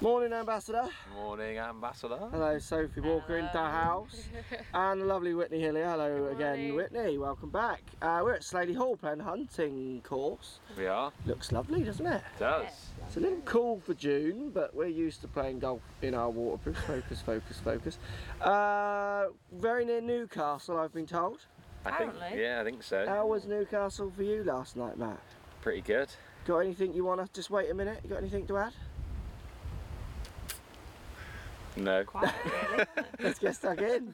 Morning, Ambassador. Morning, Ambassador. Hello, Sophie Walker. Hello. In the house. And the lovely Whitney Hillier. Hello again, Whitney. Welcome back. We're at Slaley Hall playing hunting course. We are. Looks lovely, doesn't it? It does. It's a little cool for June, but we're used to playing golf in our waterproof. Focus, focus, focus. Very near Newcastle, I've been told. Apparently. I think so. How was Newcastle for you last night, Matt? Pretty good. Got anything you want to... Just wait a minute. You got anything to add? No. Quiet, really. Let's get stuck in.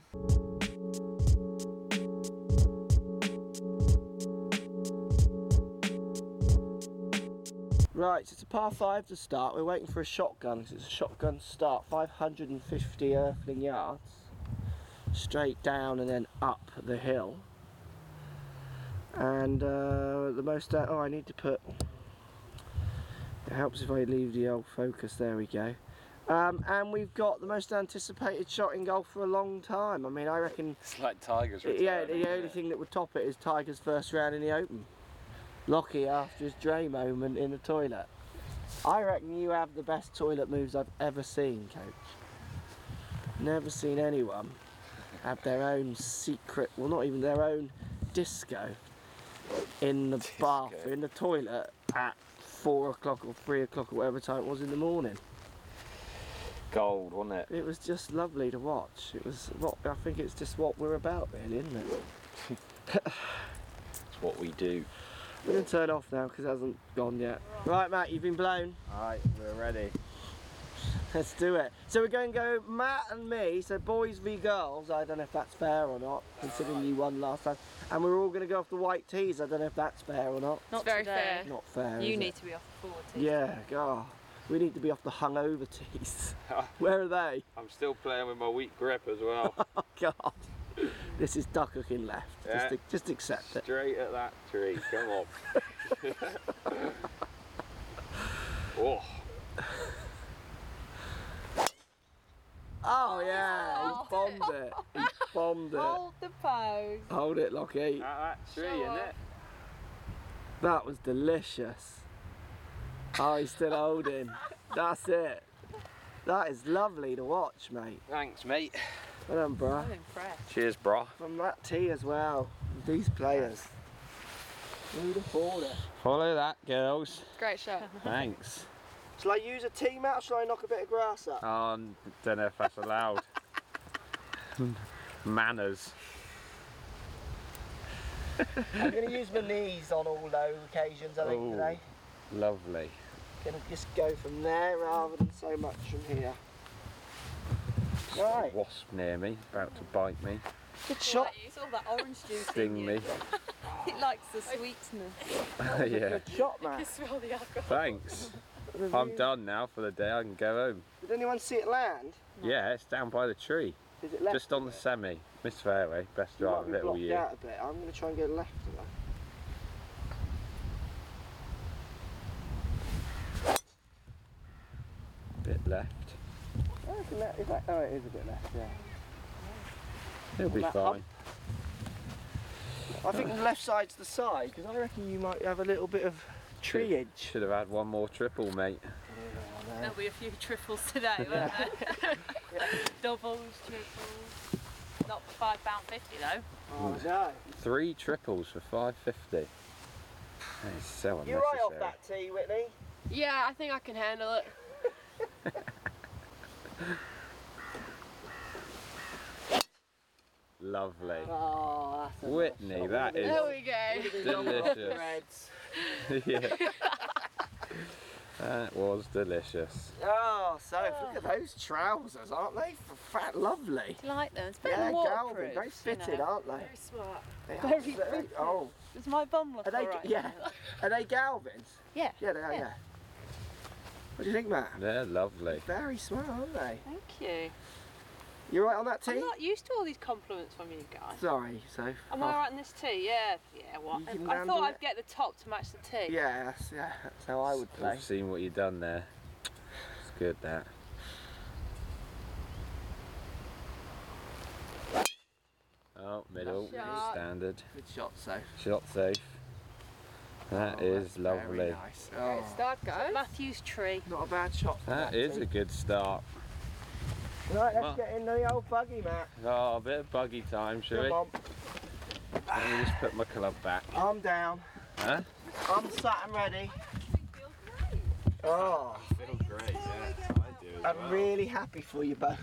Right, so it's a par 5 to start. We're waiting for a shotgun because it's a shotgun start. 550 earthling yards. Straight down and then up the hill. And the most... oh, I need to put... It helps if I leave the old focus. There we go. And we've got the most anticipated shot in golf for a long time. I mean, I reckon... It's like Tiger's return. Yeah, the only thing that would top it is Tiger's first round in the Open. Lockey after his Dre moment in the toilet. I reckon you have the best toilet moves I've ever seen, Coach. Never seen anyone have their own secret, well, not even their own disco in the bath, in the toilet at 4 o'clock or 3 o'clock or whatever time it was in the morning. Gold, wasn't it? It was just lovely to watch. It was what I think it's just what we're about, really, isn't it? It's what we do. We're gonna turn off now because it hasn't gone yet. Right, Matt, you've been blown. All right, we're ready. Let's do it. So we're going to go Matt and me. So boys v girls. I don't know if that's fair or not, considering you won last time. And we're all going to go off the white tees. I don't know if that's fair or not. Not very fair. Not fair. You need to be off the forward tees. Yeah, God. We need to be off the hungover tees. Where are they? I'm still playing with my weak grip as well. Oh, God. This is duck hooking left. Yeah. Just accept it. Straight at that tree. Come on. Oh, yeah. He bombed it. He bombed it. Hold the pose. Hold it, Lockey. At that tree, isn't it? That was delicious. Oh, he's still holding. That's it. That is lovely to watch, mate. Thanks, mate. Well done, brah. I'm impressed. Cheers, brah. From that tee as well. These players. Who'd have thought it? Follow that, girls. Great shot. Thanks. Shall I use a tee, Matt, or shall I knock a bit of grass up? Oh, I don't know if that's allowed. Manners. I'm going to use my knees on all low occasions, I think, today. Lovely. Gonna just go from there rather than so much from here. Right. A wasp near me, about to bite me. Good shot. You saw that orange juice. Sting me. It likes the sweetness. Yeah. Good shot, man. Thanks. I'm done now for the day. I can go home. Did anyone see it land? No. Yeah, it's down by the tree. Is it left? Just on the semi. Miss fairway. Best drive of it all year. Out a bit. I'm gonna try and go left of that. Bit left. Oh, it is a bit left, yeah. It'll be fine. I think the left side's the side, because I reckon you might have a little bit of treeage. Should have had one more triple, mate. There'll be a few triples today, won't there? Yeah. Doubles, triples. Not for £5.50 though. Oh, no. 3 triples for £5.50. That is so unnecessary. You're right off that tee, Whitney. Yeah, I think I can handle it. Lovely. Oh, that's Whitney, nice. That is. There we go. Delicious. Yeah. That was delicious. Oh, so look at those trousers, aren't they? Fat, lovely. Do you like them? It's very Galvin, very fitted, aren't they? Very smart. Very. Oh. Does my bum look alright? Yeah. Are they Galvins? Yeah. Yeah, they are. Yeah. What do you think, Matt? They're lovely. Very smart, aren't they? Thank you. You're right on that tee? I'm not used to all these compliments from you guys. Sorry, Soph. Am I right on this tee? Yeah. Yeah, what? I thought I'd get the top to match the tee. Yeah, that's how I would play. I've seen what you've done there. It's good, that. Oh, middle. Standard. Good shot, Soph. Shot, Soph. That is lovely. Nice. Oh. Great start, guys. Matthew's tree. Not a bad shot. That is a good start. Right, let's get in the old buggy, Matt. Oh, a bit of buggy time, shall we? Come on. Let me just put my club back. I'm down. Huh? I'm sat and ready. Oh. You feel great, yeah. I do. I'm really happy for you, bud.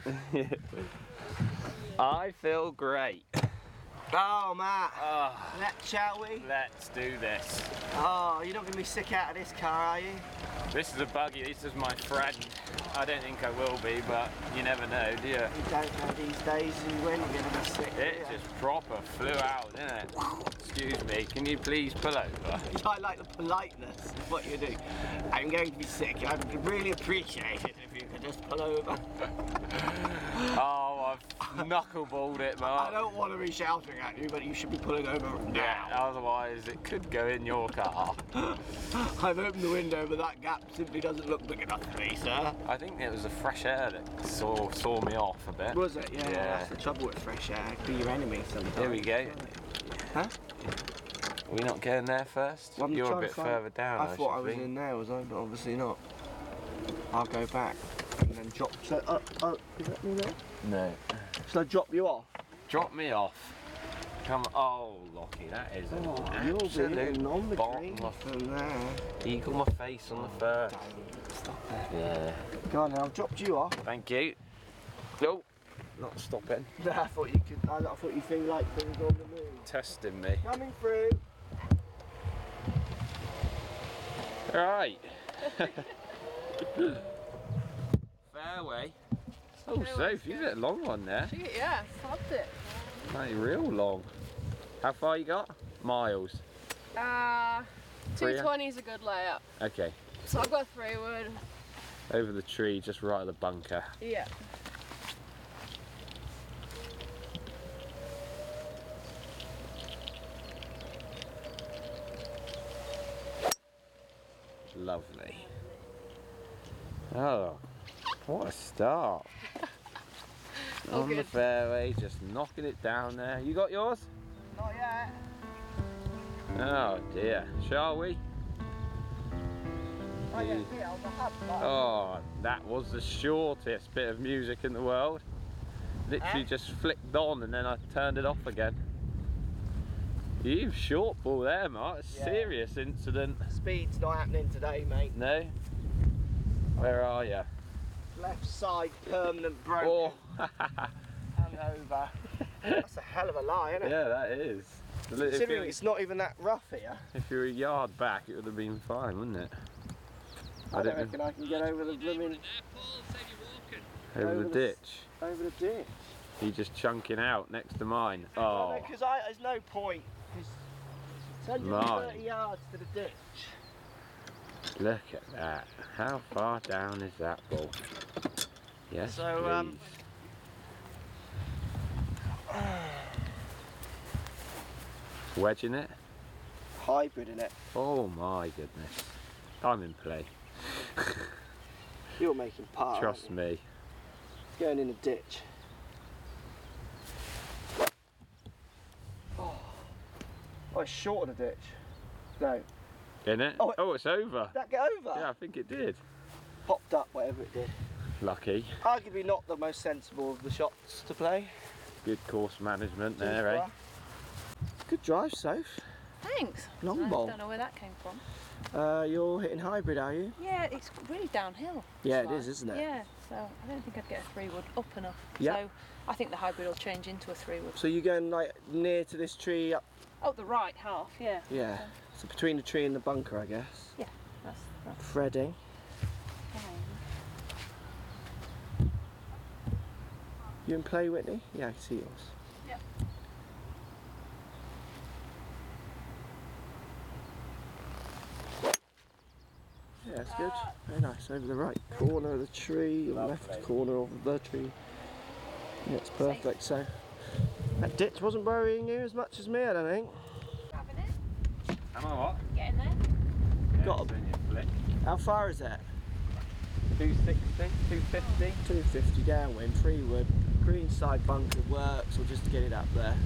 I feel great. Oh, Matt. Oh. Let's, shall we? Let's do this. Oh, you're not going to be sick out of this car, are you? This is a buggy. This is my friend. I don't think I will be, but you never know, do you? You don't know these days when you're going to be sick. It just proper flew out, didn't it? Excuse me, can you please pull over? I like the politeness of what you do. I'm going to be sick. I would really appreciate it if you could just pull over. Oh, I've knuckleballed it, Mark. I don't want to be shouting at you, but you should be pulling over now. Yeah, otherwise it could go in your car. I've opened the window, but that gap simply doesn't look big enough for me, sir. I think it was the fresh air that saw me off a bit. Was it? Yeah, yeah. That's the trouble with fresh air. It can be your enemy sometimes. There we go. Huh? Are we not getting there first? Well, you're a bit further down. I thought I was in there, was I? But obviously not. I'll go back and then drop. So, is that me there? No. Shall I drop you off? Drop me off. Come on. Oh, Lockey, that is an absolute bottle from there. You got my face on the first. Stop there. Yeah. Go on now, I've dropped you off. Thank you. Nope. Not stopping. No, I thought you could. I thought you feel like things on the moon. Testing me. Coming through. Right. Fairway. Oh, Sophie, you did a long one there. Yeah, stopped it. Like real long. How far you got? Miles. 220 is a good layup. Okay. So I've got 3 wood. Over the tree, just right at the bunker. Yeah. Lovely. Oh, what a start. On the fairway, just knocking it down there. You got yours? Not yet. Oh dear, shall we? Oh, that was the shortest bit of music in the world. Literally just flicked on and then I turned it off again. You've short ball there, Mark. Yeah. Serious incident. Speed's not happening today, mate. No? Where are you? Left side, permanent broken. Hangover. That's a hell of a lie, isn't it? Yeah, that is. Considering it's not even that rough here. If you were a yard back, it would have been fine, wouldn't it? I don't reckon I can get over the blooming... Over the ditch? Over the ditch. You're just chunking out next to mine. Oh. Because there's no point. It's 130 yards to the ditch. Look at that. How far down is that ball? Yes, so, please. Wedging it? Hybrid in it. Oh my goodness. I'm in play. You're making par. Trust me. It's going in the ditch. Oh, it's short of the ditch. No. In it? Oh, it's over. Did that get over? Yeah, I think it did. Popped up, whatever it did. Lucky. Arguably not the most sensible of the shots to play. Good course management there, eh? Good drive, Soph. Thanks. Long ball. I don't know where that came from. You're hitting hybrid, are you? Yeah, it's really downhill. Yeah, it is, isn't it? Yeah, so I don't think I'd get a 3 wood up enough. Yeah. So I think the hybrid will change into a 3 wood. So you're going like near to this tree up? Oh, the right half, yeah. Yeah, so between the tree and the bunker, I guess. Yeah, that's threading. You in play, Whitney? Yeah, I can see yours. Yeah. Yeah, that's good. Very nice. Over the right corner of the tree, or left corner of the tree. Yeah, it's perfect, so. That ditch wasn't worrying you as much as me, I don't think. Grabbing it. Am I what? Getting there. Yeah, got a flick. How far is that? 260, 250. 250 downwind, 3 wood. Green side bunker works, or just to get it up there.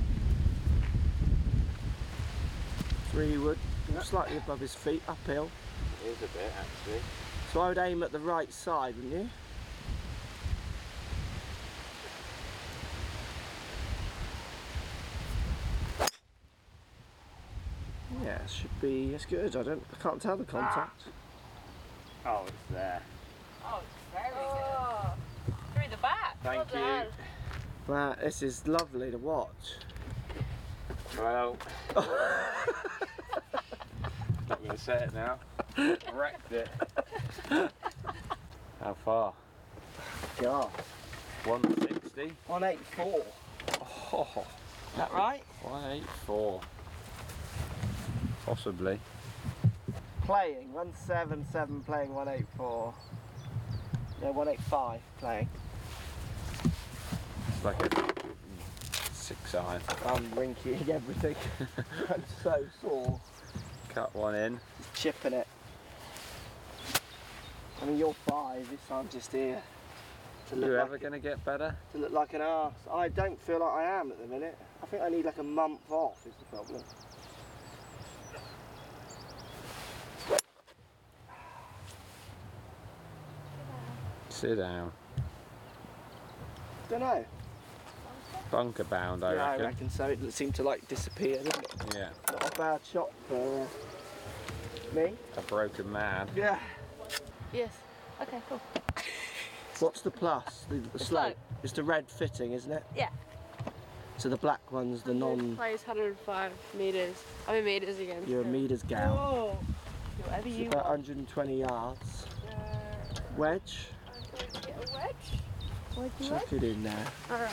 3 wood, slightly above his feet, uphill. It is a bit, actually. So I would aim at the right side, wouldn't you? Yeah, it should be, it's good. I can't tell the contact. Oh, it's there. Oh, it's very good. Through the back. Thank you. Wow, this is lovely to watch. Well, I'm not going to say it now. Wrecked it. How far? God. 160. 184. Oh, is that right? 184. Possibly. Playing 177, playing 184. No, 185 playing. It's like a 6 iron. I'm winking everything. I'm so sore. Cut one in. Just chipping it. I mean, you're 5, if I'm just here. You ever gonna get better? To look like an arse. I don't feel like I am at the minute. I think I need like a month off is the problem. Sit down. Don't know. Bunker bound, I reckon. Yeah, I reckon so. It seemed to like disappear, didn't it? Yeah. Not a bad shot for me. A broken man. Yeah. Yes. Okay, cool. What's the plus? The slope. It's the red fitting, isn't it? Yeah. So the black one's the non. Plays 105 metres. I'm in metres again. You're a metres gal. Oh. Whatever you want. About 120 yards. Wedge. Chuck it in there. Alright.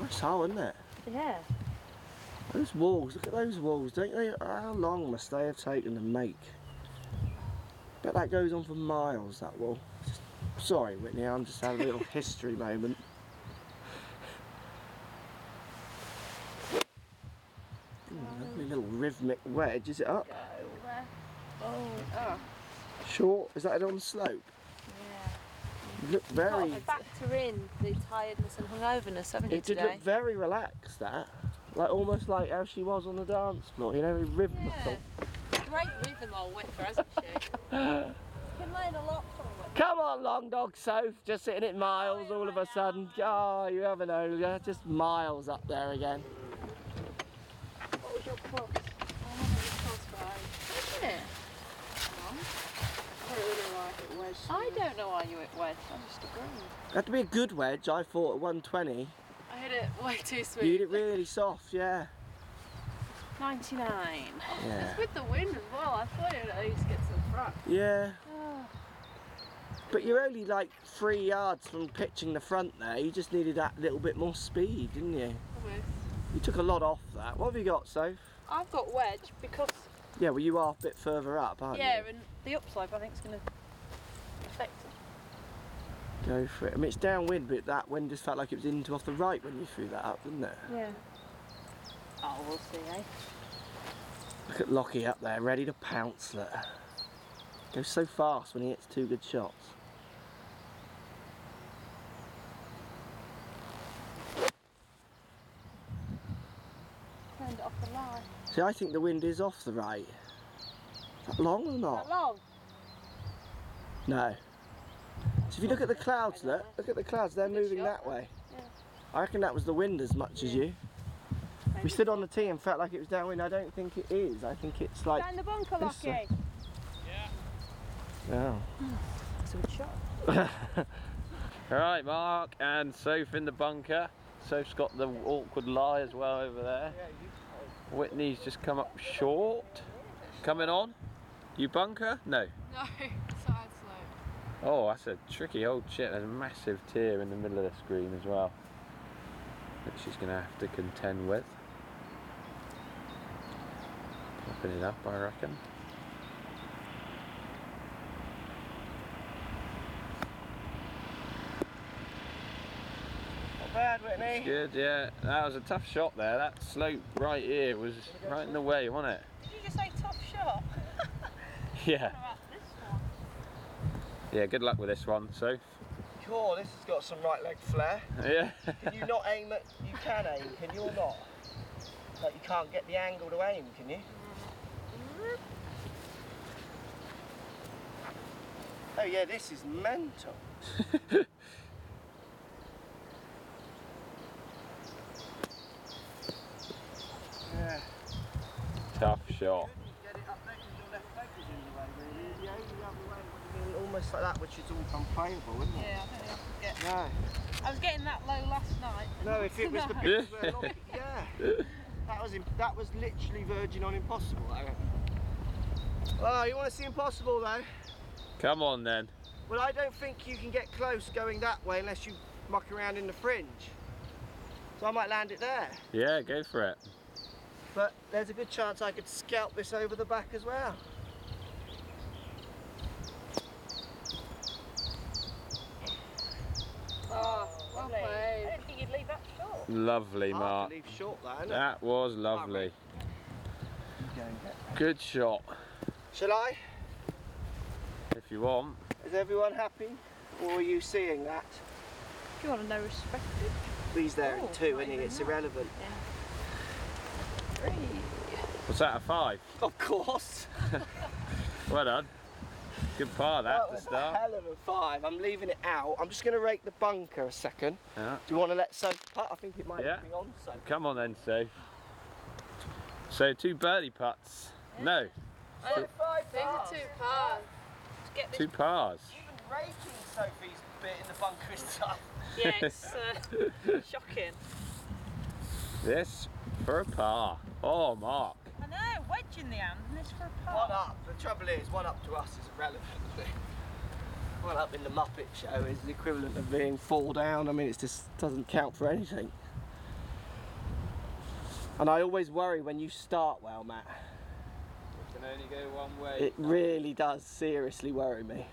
Nice hole, isn't it? Yeah. Those walls, look at those walls, don't they? How long must they have taken to make? Bet that goes on for miles, that wall. Sorry, Whitney, I'm just having a little history moment. Ooh, lovely little rhythmic wedge, is it up? Short, is that it on the slope? Look very. You factor in the tiredness and hungoverness, haven't you? It did today? Look very relaxed, that. Like almost like how she was on the dance floor, you know, rhythmical. Yeah. Great rhythm all winter, hasn't she? She's been laying a lot for her. Come on, long dog Soph, just sitting at miles all of a sudden. Oh, you never know, just miles up there again. What was your cross? I don't know why you hit wedge, I just agree. It had to be a good wedge, I thought, at 120. I hit it way too sweet. You hit it really soft, yeah. 99. Yeah. It's with the wind as well, I thought it at least gets in front. Yeah. Oh. But you're only like 3 yards from pitching the front there, you just needed that little bit more speed, didn't you? Almost. You took a lot off that. What have you got, Soph? I've got wedge because... Yeah, well you are a bit further up, aren't you? Yeah, and the upslope I think is going to... Go for it. I mean, it's downwind, but that wind just felt like it was in to off the right when you threw that up, didn't it? Yeah. Oh, we'll see, eh? Look at Lockey up there, ready to pounce. Look. Goes so fast when he hits 2 good shots. Turned it off the line. See, I think the wind is off the right. Is that long or not? Is that long? No. So if you look at the clouds, look at the clouds, they're moving that way. Yeah. I reckon that was the wind as much as you. We stood on the tee and felt like it was downwind. I don't think it is. I think it's like... Down the bunker, Lockey. Yeah. Oh. That's a good shot. Alright, Mark and Soph in the bunker. Soph's got the awkward lie as well over there. Whitney's just come up short. Coming on. You bunker? No. No. Oh, that's a tricky old chip. There's a massive tear in the middle of the screen as well, that she's going to have to contend with. Popping it up, I reckon. Not bad, Whitney. That's good, yeah. That was a tough shot there. That slope right here was right in the way, wasn't it? Did you just say tough shot? Yeah. Yeah, good luck with this one, Soph. Cool, this has got some right leg flare. Yeah. Can you not aim at... You can aim, can you, or not? Like, you can't get the angle to aim, can you? Oh yeah, this is mental. Yeah. Tough shot. Get it up there because your left leg is in the way, really. The only other way would have been almost like that, which is all unplayable, wouldn't it? Yeah, I don't think I could get. No. I was getting that low last night. No, if it was the big Lockey, yeah. That was literally verging on impossible, I reckon. Oh, you want to see impossible though? Come on then. Well, I don't think you can get close going that way unless you muck around in the fringe. So I might land it there. Yeah, go for it. But there's a good chance I could scalp this over the back as well. Oh, lovely. I didn't think you'd leave that short. Lovely, Mark. Leave short there, that was lovely. Good shot. Shall I? If you want. Is everyone happy? Or are you seeing that? If you want to know, respected. He's there in two, isn't he? It's irrelevant. Yeah. Three. Was that a five? Of course. Well done. Good par that to start. A hell of a five. I'm leaving it out. I'm just going to rake the bunker a second. Yeah. Do you want to let Soph putt? I think it might be on Soph. Come on then, Soph. So two birdie putts. Yeah. No. Oh, five pars. These are two pars. Get this. Two pars. Even raking Sophie's bit in the bunker is tough. Yeah, it's shocking. This for a par. Oh, Mark. I know, wedge in the hand and this for a par. One up. The trouble is, one up to us is irrelevant. One up in the Muppet Show is the equivalent of being four down. I mean, it just doesn't count for anything. And I always worry when you start well, Matt. It can only go one way. It really does seriously worry me.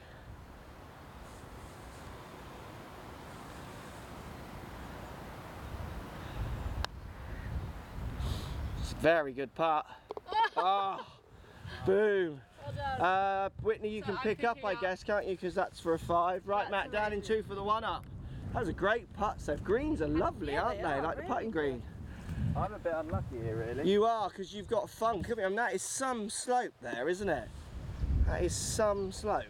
It's a very good putt. Ah, oh, boom. Well done. Whitney, you so can pick up, I guess, can't you? Because that's for a five. Right, Matt, down in two for the one up. That was a great putt, Soph. Greens are lovely, aren't they? Like really the putting green. I'm a bit unlucky here, really. You are, because you've got funk, haven't you? I mean, that is some slope there, isn't it? That is some slope.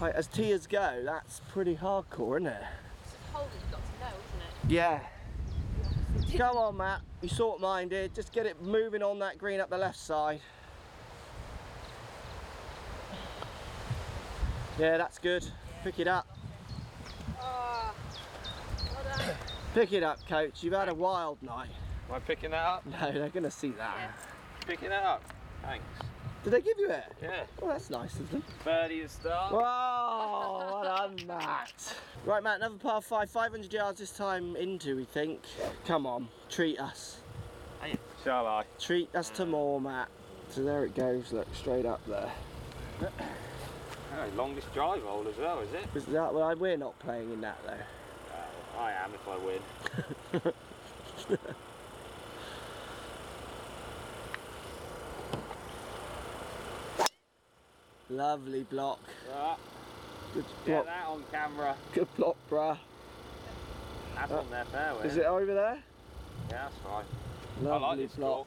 Like, as tears go, that's pretty hardcore, isn't it? It's a hole you've got to know, isn't it? Yeah. Come on, Matt. You sort-minded. Just get it moving on that green up the left side. Yeah, that's good. Pick it up. Pick it up, coach. You've had a wild night. Am I picking that up? No, they're going to see that. Yeah. Picking that up? Thanks. Did they give you it? Yeah. Oh, that's nice of them. Birdie to start. Whoa, what on that. Right, Matt, another par five. 500 yards this time into, we think. Come on, treat us. Shall I? Treat us to more, Matt. So there it goes, look, straight up there. Oh, longest drive hole as well, is it? Is that, well, we're not playing in that, though. I am if I win. Lovely block. Right. Good block. Get that on camera. Good block, bruh. That's on their fairway. Is it over there? Yeah, that's right. Lovely I like this block.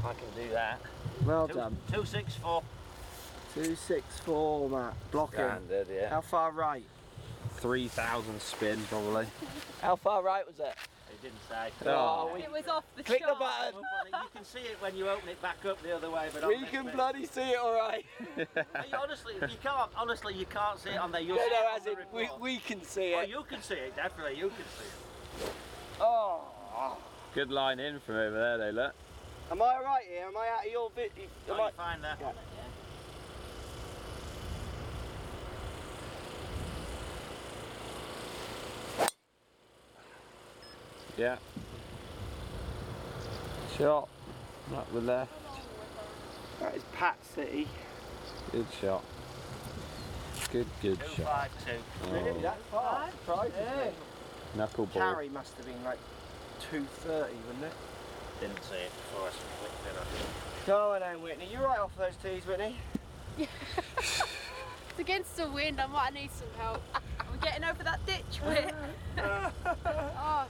I can do that. Well done. 264. 264, Matt. Blocking. Standard, yeah. How far right? 3,000 spin, probably. How far right was it? It didn't say. Oh, it was off the click shot. The button. You can see it when you open it back up the other way. But we can bloody see it, all right. Honestly, you can't. Honestly, you can't see it on there. You'll see it on the report. We can see it. Well, you can see it, definitely. You can see it. Oh. Good line in from over there, they look. Am I right here? Am I out of your bit? Am I fine there? Yeah. Yeah. Shot. Up the left. That is Pat City. Good shot. Good shot. 5-2. Oh. Really? That's far. Surprising. Yeah. Knuckleball. Carry must have been like 230, wouldn't it? Didn't see it before I clicked it up. Go on then, Whitney. You're right off those tees, Whitney. It's against the wind. I might need some help. I'm getting over that ditch, Whit. Oh.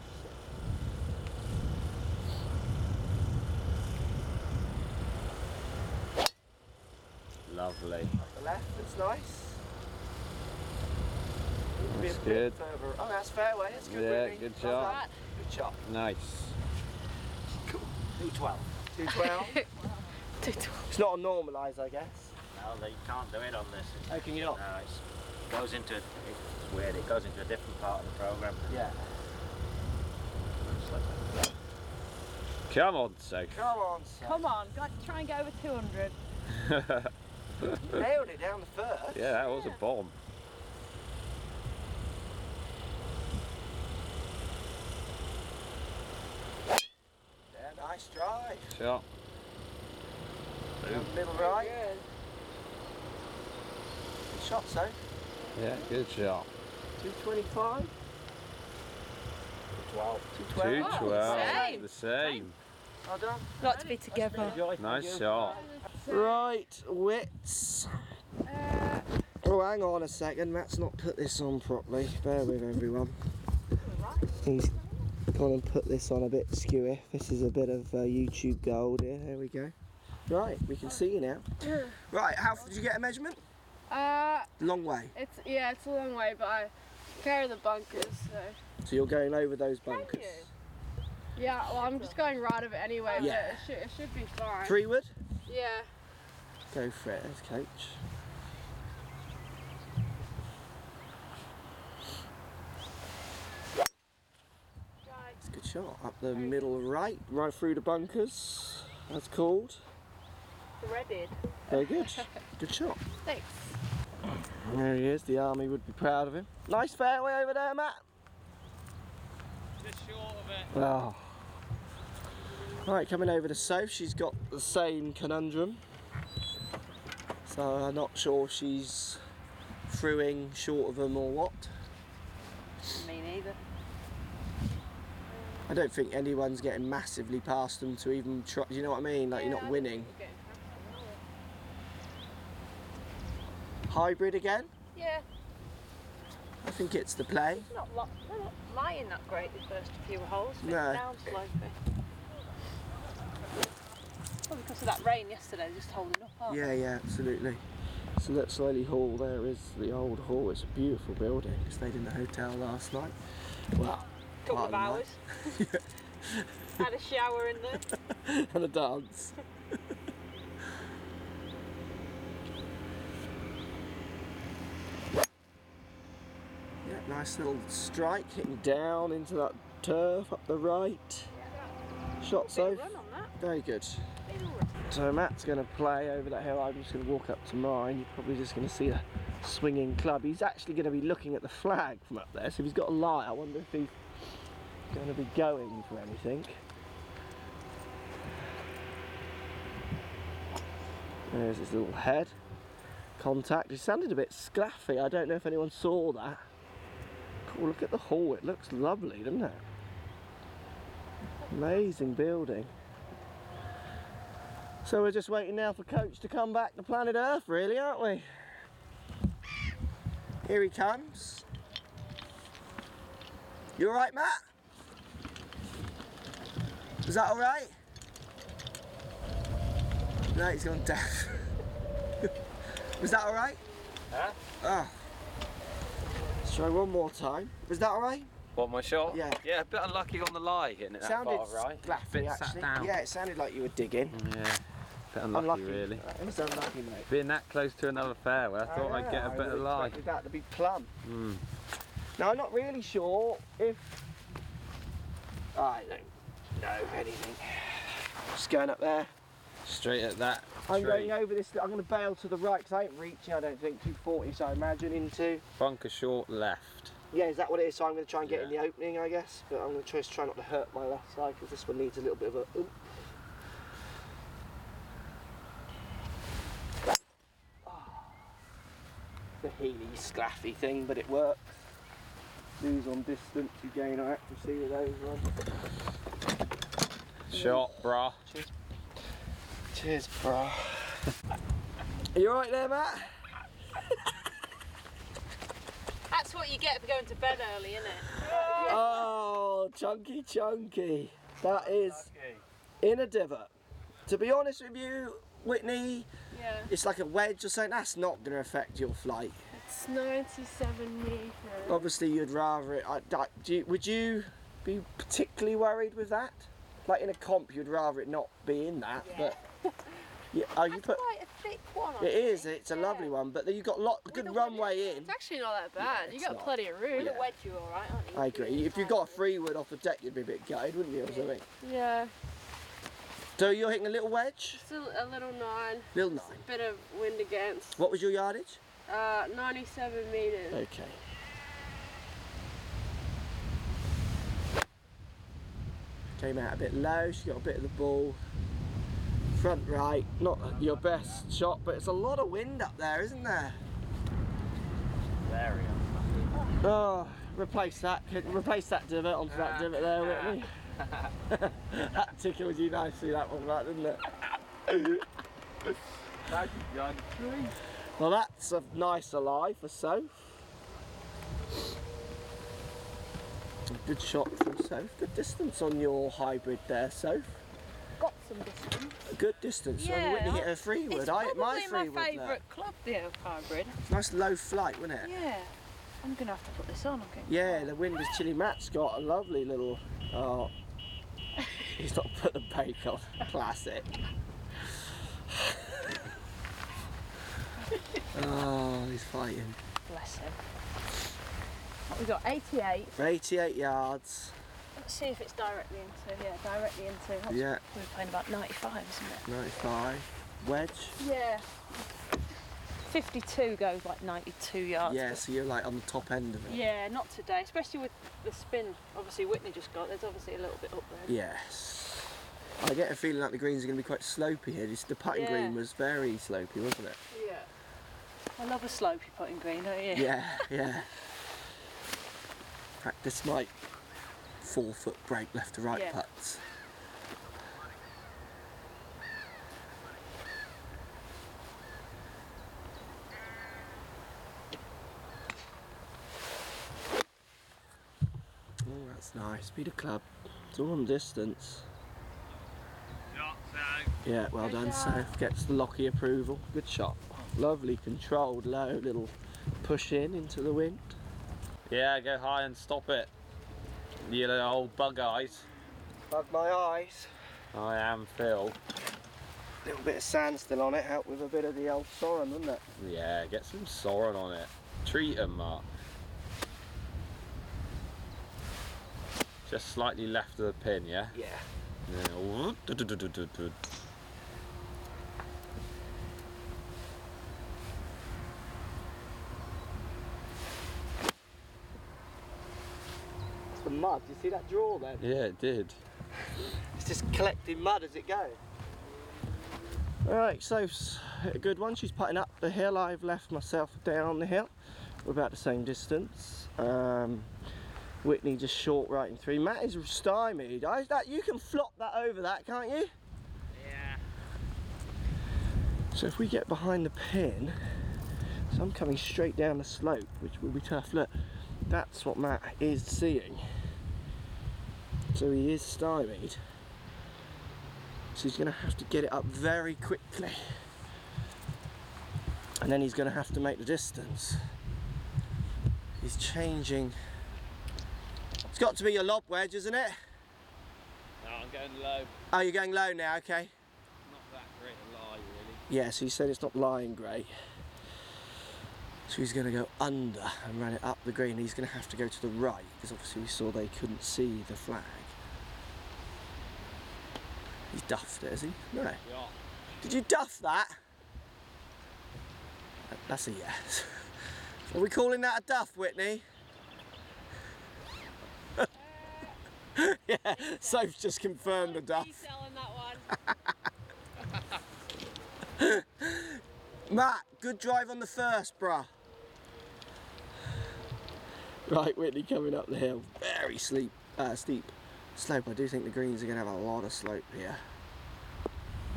Lovely. Up the left, it's nice. That's good. Further. Oh, that's fairway, that's good. Yeah, Whitney. Good shot. Good shot. Nice. Cool. 212. 212. 212. It's not a normalised, I guess. No, they can't do it on this. How can you not? No, it goes into, it's weird, it goes into a different part of the programme. Yeah. Come on, Sophie. Come on, Sophie. Come on, got to try and get over 200. Nailed it down the first. Yeah, that was a bomb. Yeah, nice drive. Shot. Middle right. Good shot, Sophie. Yeah, good shot. 225. 212. 212. The same. Well done. Got to be together. Nice shot. Right, Wits. Oh, hang on a second. Matt's not put this on properly. Bear with everyone. He's gone and put this on a bit skewy. This is a bit of YouTube gold here. There we go. Right, we can see you now. Right, how did you get a measurement? Long way. It's a long way, but I care the bunkers. So you're going over those bunkers? Yeah, well I'm just going right of it anyway, but it should be fine. 3 wood? Yeah. Go for it, let's coach. It's a good shot, up the middle right through the bunkers, that's called. Threaded. Very good, good shot. Thanks. There he is, the army would be proud of him. Nice fairway over there, Matt. Short of it. Oh. Right, coming over to Soph, she's got the same conundrum. So I'm not sure if she's throughing short of them or what. Me neither. I don't think anyone's getting massively past them to even try, do you know what I mean? Like you're not winning. Hybrid again? Yeah. I think it's the play. It's not lying that great the first few holes, but no. It's down sloping. Probably because of that rain yesterday, just holding up, aren't they? Yeah, absolutely. So that Slaley Hall there is the old hall. It's a beautiful building. I stayed in the hotel last night. Well, couple of hours. Had a shower in there. And a dance. Nice little strike, hitting down into that turf up the right. Shot so very good. So Matt's going to play over that hill. I'm just going to walk up to mine. You're probably just going to see a swinging club. He's actually going to be looking at the flag from up there, so he's got a light. I wonder if he's going to be going for anything. There's his little head contact. It sounded a bit scruffy. I don't know if anyone saw that. Well, look at the hall, it looks lovely, doesn't it? Amazing building. So we're just waiting now for Coach to come back to planet Earth, really, aren't we? Here he comes. You alright, Matt? Is that alright? No, he's gone deaf. Was that alright? Huh? Oh. Try one more time. Was that alright? What, my shot? Yeah. Yeah, a bit unlucky on the lie hitting it that far, right? Sounded actually. Yeah, it sounded like you were digging. Yeah, a bit unlucky really. It was unlucky, mate. Being that close to another fairway, I thought I'd get a better lie. I expected that to be plumb. Mm. Now, I'm not really sure if... I don't know anything. Just going up there. Straight at that tree. I'm going over this, I'm going to bail to the right because I ain't reaching, I don't think, 240, so I imagine into... Bunker short left. Yeah, is that what it is? So I'm going to try and get in the opening, I guess, but I'm going to try not to hurt my left side because this one needs a little bit of a... Oop. Oh. The heely, sclaffy thing, but it works. Lose on distance, you gain on accuracy with those ones. Shot, brah. Cheers. Cheers, bro. Are you alright there, Matt? That's what you get for going to bed early, isn't it? Oh, chunky, chunky. That is in a divot. To be honest with you, Whitney? Yeah. It's like a wedge or something. That's not going to affect your flight. It's 97 metres. Obviously, you'd rather it. Would you be particularly worried with that? Like in a comp, you'd rather it not be in that. Yeah. But yeah, quite a thick one. It is. It's a lovely one. But you've got good runway in. It's actually not that bad. Yeah, you got plenty of room. With a wedge, you're all right, aren't you? I agree. If you got a free wood off the deck, you'd be a bit gutted, wouldn't you? Or something. Yeah. So you're hitting a little wedge? Just a little nine. Little nine. Just a bit of wind against. What was your yardage? 97 metres. Okay. Came out a bit low, she got a bit of the ball. Front right, not your best shot, but it's a lot of wind up there, isn't there? There we are. Oh, replace that divot onto that divot there, Whitney. That tickled you nicely, that one, right, didn't it? Well, that's a nicer lie for Soph. Good shot from Soph. Good distance on your hybrid there, Soph. Got some distance. A good distance. Yeah. Whitney hit her free wood. I hit my free wood. It's probably my favourite club, the hybrid. Nice low flight, wasn't it? Yeah. I'm going to have to put this on. Yeah, the wind is chilly. Matt's got a lovely little... Oh, he's not put the bake on. Classic. Oh, he's fighting. Bless him. We got 88. 88 yards. Let's see if it's directly into. Yeah, directly into. That's we were playing about 95, isn't it? 95. Wedge? Yeah. 52 goes like 92 yards. Yeah, so you're like on the top end of it. Yeah, not today, especially with the spin. Obviously, Whitney just got. There's obviously a little bit up there. Yes. I get a feeling like the greens are going to be quite slopey here. Just the putting green was very slopey, wasn't it? Yeah. I love a slopey putting green, don't you? Yeah, yeah. Practice my 4 foot break left to right putts. That's nice, be the club. It's all on distance. Yeah, well done, Soph. Gets the Lockey approval. Good shot. Lovely controlled low little push in into the wind. Yeah, go high and stop it. You little old bug eyes. Bug my eyes. I am Phil. Little bit of sand still on it, help with a bit of the old Sorin, wouldn't it? Yeah, get some Sorin on it. Treat 'em, Mark. Just slightly left of the pin, yeah? Yeah. It's the mud, you see that draw then? Yeah, it did. It's just collecting mud as it goes. Alright, Soph's a good one. She's putting up the hill. I've left myself down the hill. We're about the same distance. Whitney just short right in three. Matt is stymied. You can flop that over that, can't you? Yeah. So if we get behind the pin, so I'm coming straight down the slope, which will be tough. Look, that's what Matt is seeing. So he is stymied. So he's going to have to get it up very quickly. And then he's going to have to make the distance. He's changing. It's got to be your lob wedge, isn't it? No, I'm going low. Oh, you're going low now, okay. It's not that great a lie, really. Yeah, so you said it's not lying great. So he's going to go under and run it up the green. He's going to have to go to the right, because obviously we saw they couldn't see the flag. He's duffed it, has he? No. Yeah. Did you duff that? That's a yes. Are we calling that a duff, Whitney? Yeah, Soph's just confirmed the duff. He's selling that one. Matt, good drive on the first, bruh. Right, Whitney coming up the hill. Very steep slope. I do think the greens are going to have a lot of slope here.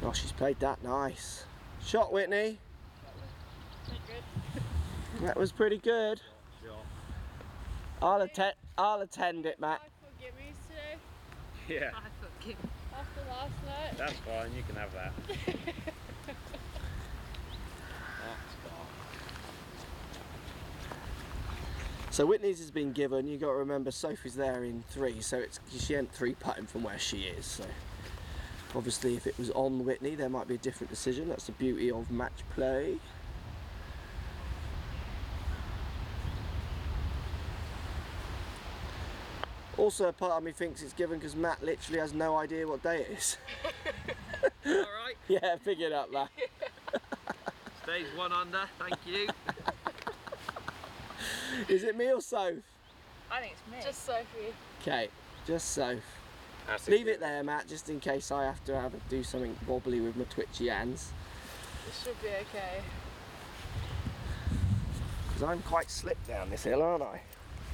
Oh, she's played that nice. Shot, Whitney. That was pretty good. I'll attend it, Matt. Yeah. After last night. That's fine, you can have that. So Whitney's has been given. You've got to remember Sophie's there in three, so it's, she ain't three putting from where she is. So obviously if it was on Whitney there might be a different decision. That's the beauty of match play. Also, a part of me thinks it's given because Matt literally has no idea what day it is. Alright? Yeah, pick it up, Matt. Stays one under, thank you. Is it me or Soph? I think it's me. Just Sophie. Okay, just Soph. Leave it there, Matt, just in case I have to do something wobbly with my twitchy hands. It should be okay. Because I'm quite slick down this hill, aren't I?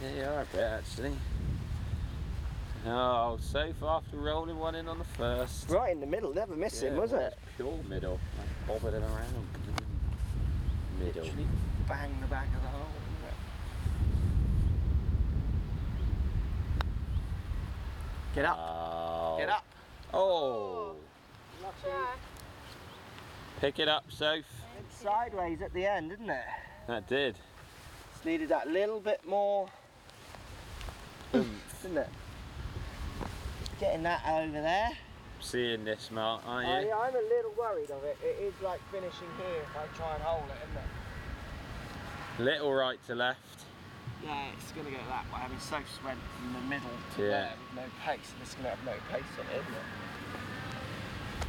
Yeah, you are a bit, actually. Oh, safe after rolling one in on the first. Right in the middle, never missing, yeah, was it? Pure middle, like bobbing it around. Middle. Literally bang the back of the hole. Get up. Oh. Get up. Oh. Lucky. Pick it up, Soph. It's sideways at the end, isn't it? That did. Just needed that little bit more oomph, didn't it? Getting that over there. Seeing this, Mark, aren't you? Yeah, I'm a little worried of it. It is like finishing here if I try and hold it, isn't it? Little right to left. Yeah, it's going to go that way. I mean, Soph's went from the middle to there with no pace, and it's going to have no pace on it, isn't it?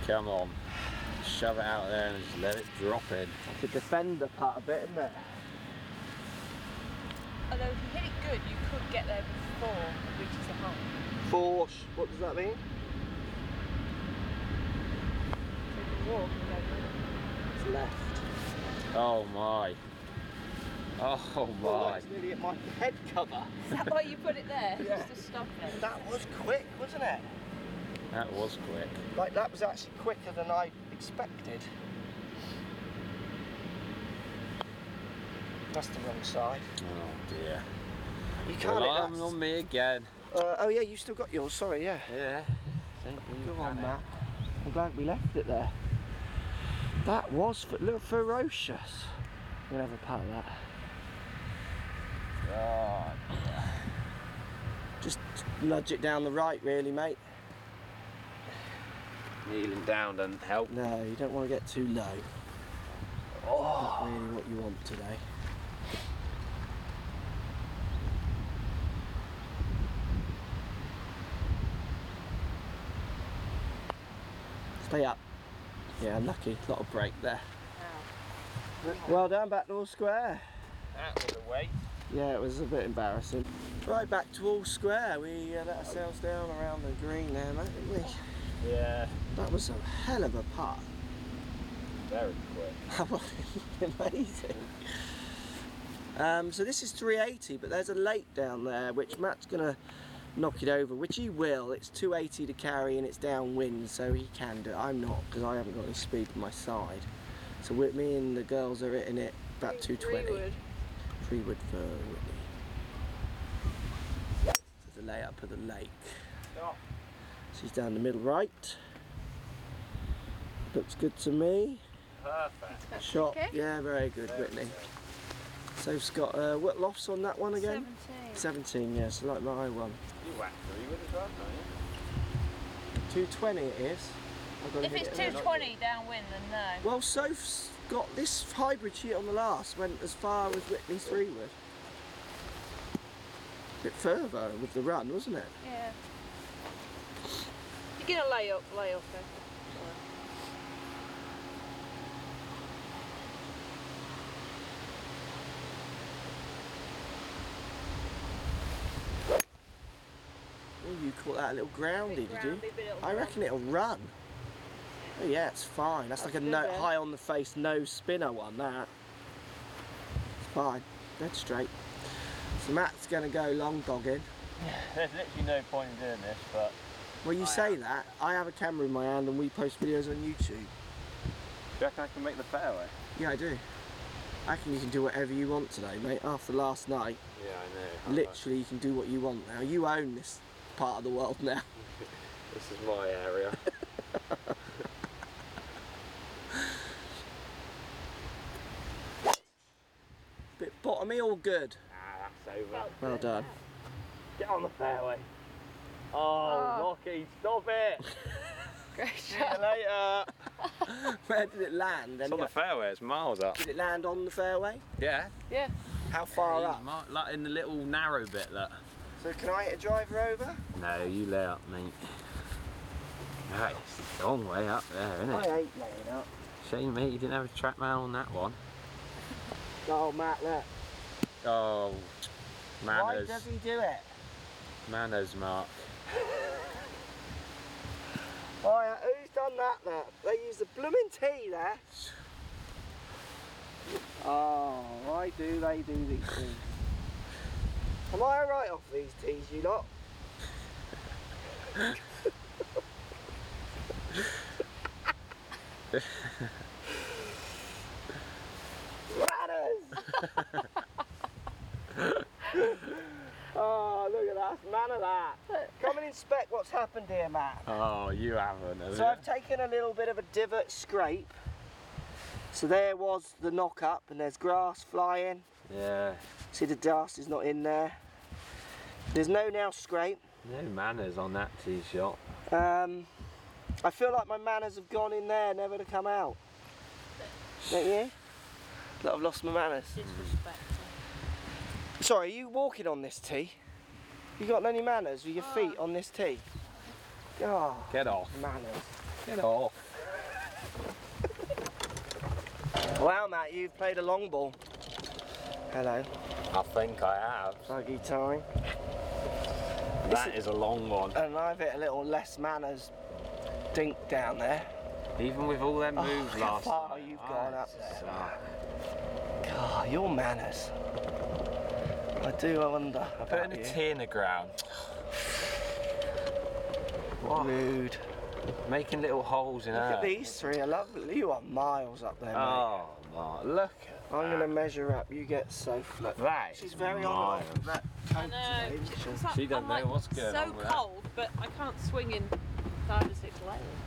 Come on. Shove it out there and just let it drop in. It's a defender putt a bit, isn't it? Although if you hit it good, you could get there before it reaches the hole. Force, what does that mean? It's left. Oh my. Oh my. Oh, it's nearly at my head cover. Is that why you put it there? Yeah. Just to stop it. That was quick, wasn't it? That was quick. Like, that was actually quicker than I expected. That's the wrong side. Oh dear. You can't hit that. On me again. Oh yeah, you still got yours, sorry, yeah. Yeah. Go on, Matt. I'm glad we left it there. That was ferocious. We'll have a pat of that. God. Just nudge it down the right, really, mate. Kneeling down doesn't help. No, you don't want to get too low. Oh. Not really what you want today. Stay up. Yeah, lucky. A lot of break there. Wow. Well done, back to all square. That was a weight. Yeah, it was a bit embarrassing. Right, back to all square. We let ourselves down around the green there, mate, didn't we? Yeah. That was a hell of a putt. Very quick. That was amazing. So this is 380, but there's a lake down there, which Matt's going to knock it over, which he will. It's 280 to carry and it's downwind, so he can do it. I'm not, because I haven't got any speed on my side. So with me and the girls are hitting it about 220. Three wood for Whitney. So the layup of the lake. Stop. She's down the middle right. Looks good to me. Perfect. Shot. Okay. Yeah, very good, Whitney. So it's got what lofts on that one again? 17, yeah, so like my one. You whacked 3 wood as well, don't you? 220 it is. If it's 220 downwind, then no. Well, Soph's got this hybrid sheet on the last, went as far as Whitney's 3 wood. A bit further with the run, wasn't it? Yeah. You're going to lay up then. You caught that a little groundy, did you? I reckon it'll run. Oh yeah, it's fine. That's like a high on the face, no spinner one, that. It's fine, dead straight. So Matt's gonna go long dogging. There's literally no point in doing this, but... Well, you say that, I have a camera in my hand and we post videos on YouTube. Do you reckon I can make the fairway? Yeah, I do. I reckon you can do whatever you want today, mate, after last night. Yeah, I know. Literally, you can do what you want now. You own this part of the world now. This is my area. Bit bottomy, all good? Ah, that's over. Well done. Get on the fairway. Oh, Lockey, stop it! Great shot. Later. Where did it land? It's on the fairway, it's miles up. Did it land on the fairway? Yeah. Yeah. How far up? Like in the little narrow bit, look. So can I hit a driver over? No, you lay up, mate. That is a long way up there, isn't it? I hate laying up. Shame, mate, you didn't have a track man on that one. Oh, Matt, look. Oh, manners. Why does he do it? Manners, Mark. Oh, yeah, who's done that, Matt? They used the blooming tee there. Oh, why do they do these things? Am I alright off these tees, you lot? Manners! Oh, look at that, man of that. Come and inspect what's happened here, Matt. Oh, you haven't, have you? So I've taken a little bit of a divot scrape. So there was the knock up and there's grass flying. Yeah. See, the dust is not in there. There's no nail scrape. No manners on that tee shot. I feel like my manners have gone in there, never to come out. Don't you? That I've lost my manners. Sorry, are you walking on this tee? You got any manners with your feet on this tee? Oh, get off. Manners. Get off. Wow, Matt, you've played a long ball. Hello. I think I have. Buggy time. That is a long one. And I've hit a little less manners dink down there. Even with all them moves last time. How far you've gone up there. God, your manners. I do wonder. I put in a tear in the ground. What? Rude. Making little holes in earth. Look at these three, I love them. You are miles up there, mate. Oh, Mark, look at that. I'm going to measure up. You get so flat. That she's very on that coat today. She doesn't know what's going on with that. It's so cold, but I can't swing in 5 or 6 layers.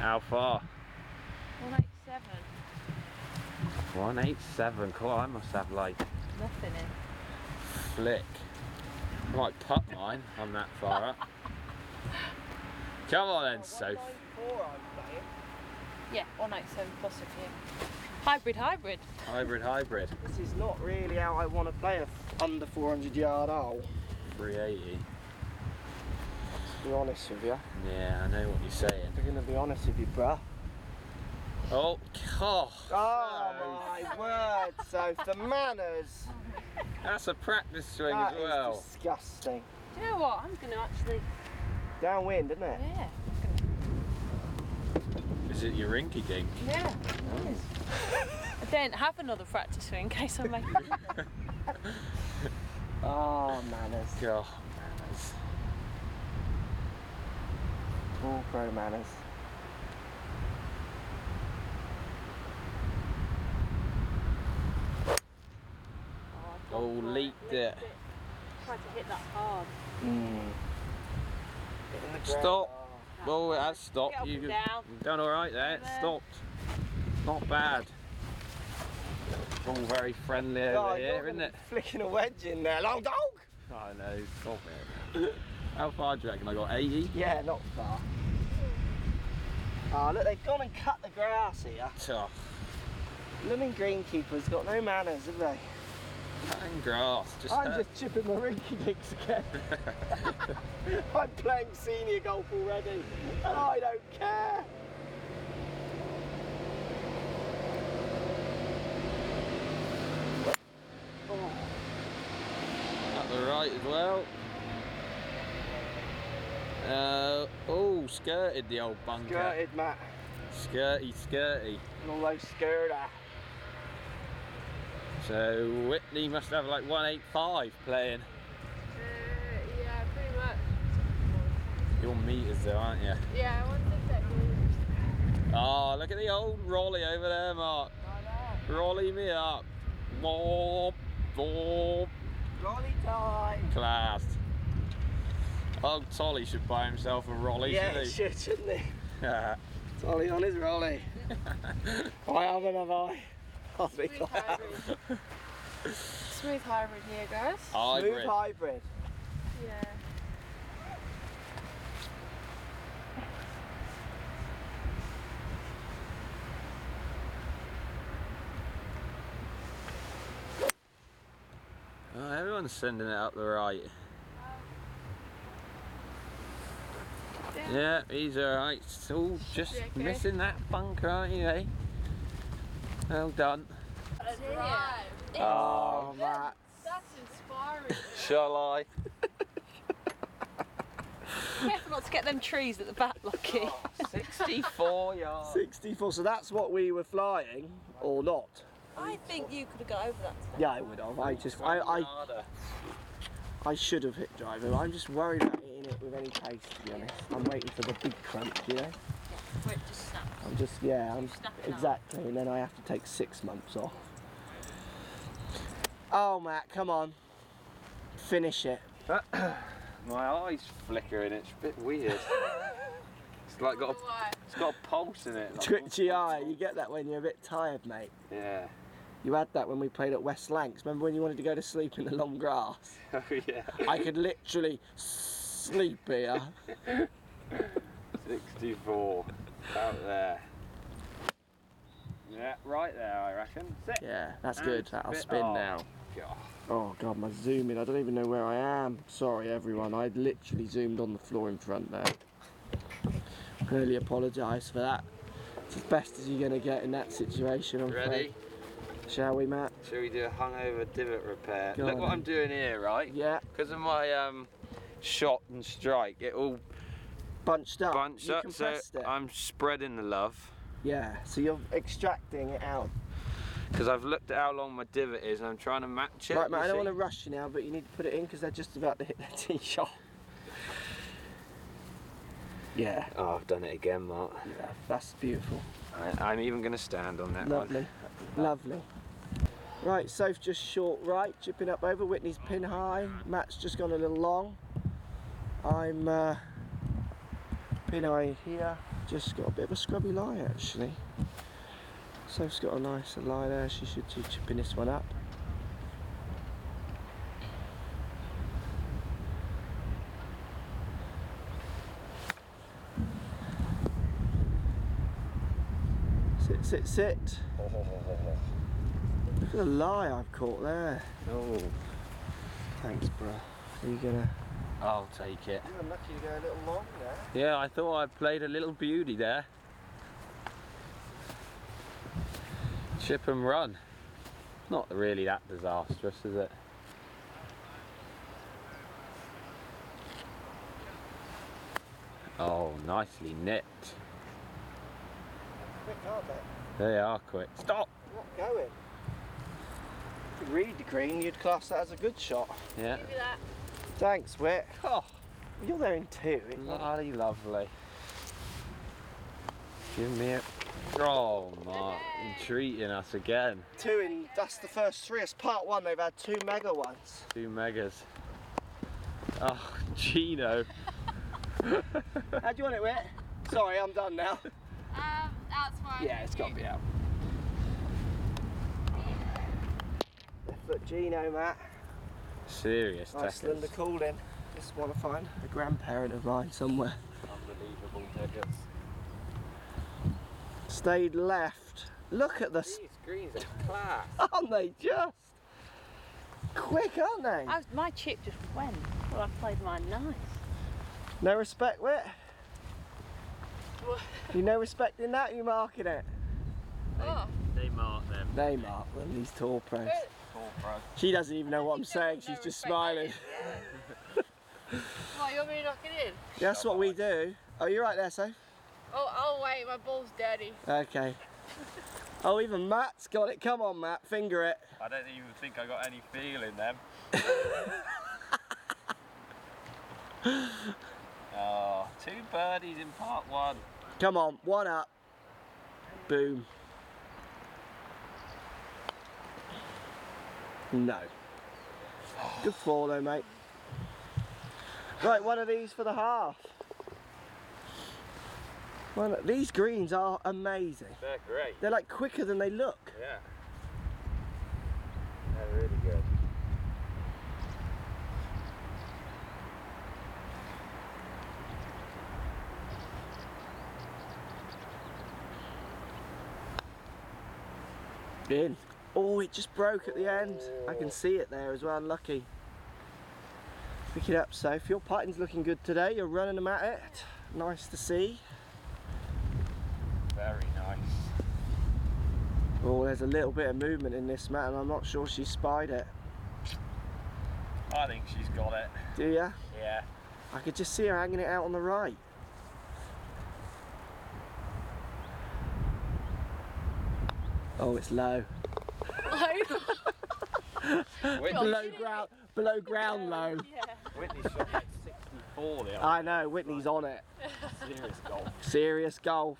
How far? 187. 187, cool, I must have like... nothing in. Flick. I might putt mine on that far up. Come on then, Soph. Yeah, 187 plus a few. Hybrid. Hybrid. This is not really how I want to play a under 400 yard hole. 380. Let's be honest with you. Yeah, I know what you're saying. I'm going to be honest with you, bruh. Oh my word, Soph, the manners. That's a practice swing that as well. That is disgusting. Do you know what? I'm going to actually... Downwind, isn't it? Yeah. Is it your rinky dink? Yeah, it is. I don't have another practice swing in case I'm making it. Oh, manners. God, manners. All pro manners. Oh, leaked it. Tried to hit that hard. Stop. Oh. Well, it has stopped. You've done alright there. It's stopped. Not bad. It's all very friendly over here, isn't it? Flicking a wedge in there. Long dog! I know. Stop it. How far do you reckon I got? 80? Yeah, not far. Oh, look, they've gone and cut the grass here. Tough. Blooming greenkeeper's got no manners, have they? And grass. I'm just chipping my rinky dinks again. I'm playing senior golf already, and I don't care. At the right as well. Skirted the old bunker. Skirted, Matt. Skirty. And all those skirter. So Whitney must have like 185 playing. Yeah, pretty much. You're meters though, aren't you? Yeah, I wonder if that goes. Oh, look at the old Rolly over there, Mark. I know. Rolly me up. Rolly time. Class. Old Tolly should buy himself a Rolly, shouldn't he? Yeah, he should, shouldn't he? Tolly on his Rolly. I haven't, have I? I'll be glad. Hybrid. Smooth hybrid here, guys. Hybrid. Smooth hybrid. Yeah. Oh, everyone's sending it up the right. Yeah, he's alright. It's all just okay. Missing that bunker, aren't you, eh? Well done. Oh, Matt. That's inspiring. Shall I? Careful not to get them trees at the back, Lockey. Oh, 64 yards. 64, so that's what we were flying, or not. I think you could have got over that today. Yeah, I would have. I should have hit driver. I'm just worried about hitting it with any pace, to be honest. I'm waiting for the big crunch, you know? Yeah, where it just snaps. Exactly, and then I have to take 6 months off. Oh, Matt, come on. Finish it. My eye's flickering, it's a bit weird. It's got a pulse in it. Like, twitchy eye, you get that when you're a bit tired, mate. Yeah. You had that when we played at West Lanks. Remember when you wanted to go to sleep in the long grass? Oh, yeah. I could literally sleep here. 64. Out there. Yeah, right there, I reckon. Sit. Yeah, that's and good. That'll spin now. God. Oh, God, my zoom in. I don't even know where I am. Sorry, everyone. I literally zoomed on the floor in front there. Really apologise for that. It's as best as you're going to get in that situation. I'm ready? Afraid. Shall we, Matt? Shall we do a hungover divot repair? Go Look what I'm doing here, right? Yeah. Because of my shot and strike, it all bunched up. Bunched up, so it. I'm spreading the love. Yeah, so you're extracting it out. Because I've looked at how long my divot is and I'm trying to match it. Right, Matt, I don't want to rush you now, but you need to put it in because they're just about to hit their tee shot. Yeah. Oh, I've done it again, Mark. Yeah, that's beautiful. I'm even going to stand on that one. Lovely. Right, Soph just short right, chipping up over. Whitney's pin high. Matt's just gone a little long. I'm pin high here. Just got a bit of a scrubby lie, actually. Soph's got a nice lie there. She should be chipping this one up. Sit, sit. Look at the lie I've caught there. Oh. Thanks, bro. Are you gonna? I'll take it. You were lucky to go a little long there. Yeah, I thought I played a little beauty there. Chip and run. Not really that disastrous, is it? Oh, nicely nipped. Quick, aren't they? They are quick. Stop! You're not going. If you read the green, you'd class that as a good shot. Yeah. Give me that. Thanks, Whit. Oh, you're there in two. Bloody lovely. Give me a... Oh, Mark, entreating us again. Two in... That's the first three. It's part one. They've had 2 mega ones. 2 megas. Oh, Gino. How do you want it, Whit? Sorry, I'm done now. That's fine. Yeah, it's got to be out. Left foot Gino, Matt. Serious tackles. Icelander called in. Just want to find a grandparent of mine somewhere. Unbelievable tickets. Stayed left. Look at the... These greens are class. Aren't they just? Quick, aren't they? My chip just went. Well, I played mine nice. No respect, Whit? You no respect in that, you marking it? They mark them. They mark them, these tall pros. She doesn't even know what I'm saying, she's just smiling. What, you want me to knock it in? That's what we do. Oh, you're right there, Soph. Oh, wait, my ball's dirty. Okay. Oh, even Matt's got it. Come on, Matt, finger it. I don't even think I got any feel in them. Oh, 2 birdies in part one. Come on, one up. Boom. No. Good fall though, mate. Right, one of these for the half. Well, these greens are amazing. They're great. They're like quicker than they look. Yeah. They're really good. In. Oh, it just broke at the end. I can see it there as well, Lockey. Pick it up, Soph. Your putting's looking good today. You're running them at it. Nice to see. Very nice. Oh, there's a little bit of movement in this, Matt, and I'm not sure she spied it. I think she's got it. Do you? Yeah. I could just see her hanging it out on the right. Oh, it's low. Below ground low. Yeah. Whitney shot like 64 there. I know, Whitney's on it. Serious golf. Serious golf.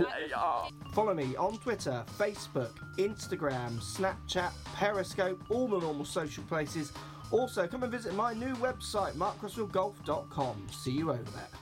Oh yeah. Follow me on Twitter, Facebook, Instagram, Snapchat, Periscope, all the normal social places. Also, come and visit my new website, markcrossfieldgolf.com. See you over there.